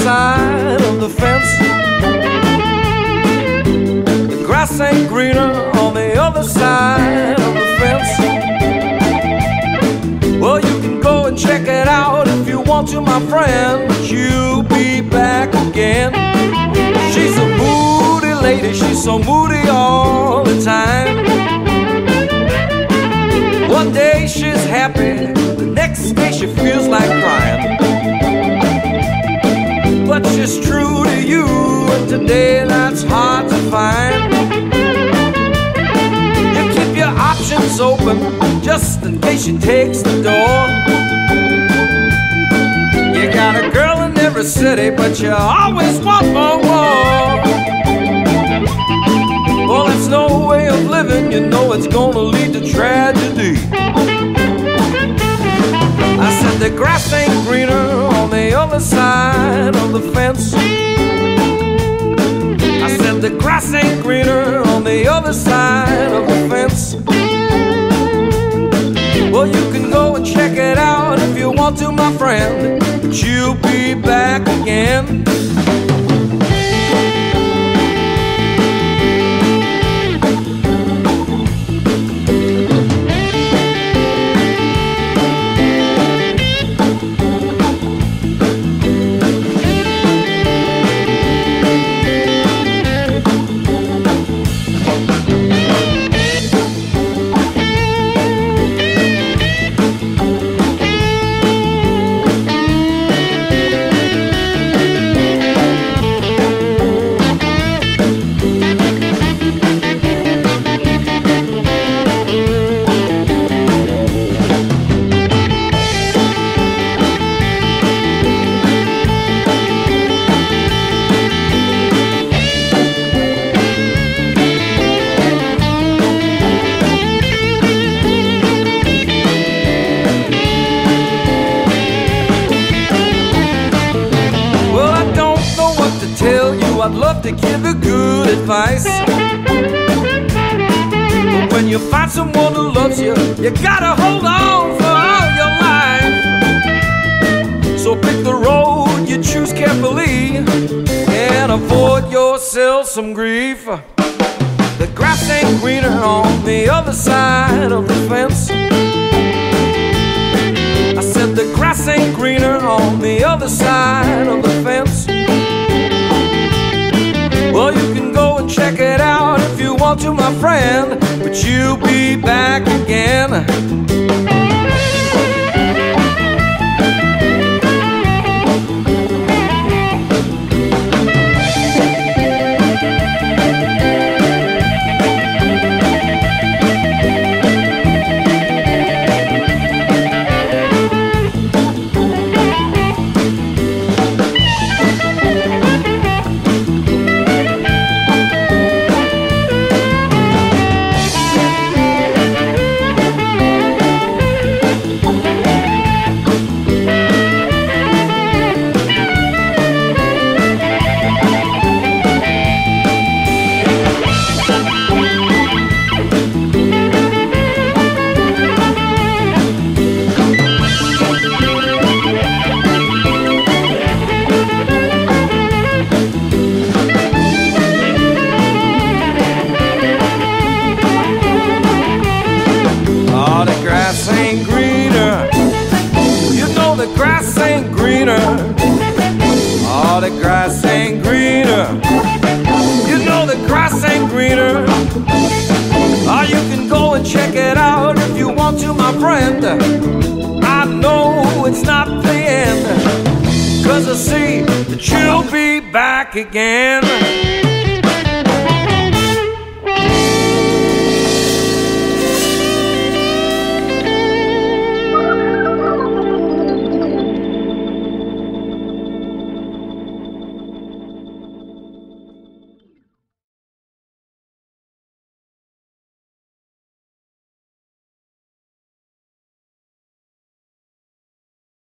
side of the fence. The grass ain't greener on the other side of the fence. Well, you can go and check it out if you want to, my friend, but you'll be back again. She's a moody lady, she's so moody all the time. One day she's happy, the next day she feels like crying. But she's true to you, and today that's hard to find. You keep your options open, just in case she takes the door. You got a girl in every city, but you always want more. Well, it's no way of living, you know it's gonna lead to tragedy. I said the grass ain't greener on the other side of the fence. I said the grass ain't greener on the other side of the fence. Well, you can go and check it out if you want to, my friend, but you'll be back again. I'd love to give you good advice, but when you find someone who loves you, you gotta hold on for all your life. So pick the road you choose carefully and avoid yourself some grief. The grass ain't greener on the other side of the fence. I said the grass ain't greener on the other side of the fence. Well, you can go and check it out if you want to, my friend, but you'll be back again. Oh, the grass ain't greener. You know the grass ain't greener. Oh, you can go and check it out if you want to, my friend. I know it's not the end, 'cause I see that you'll be back again.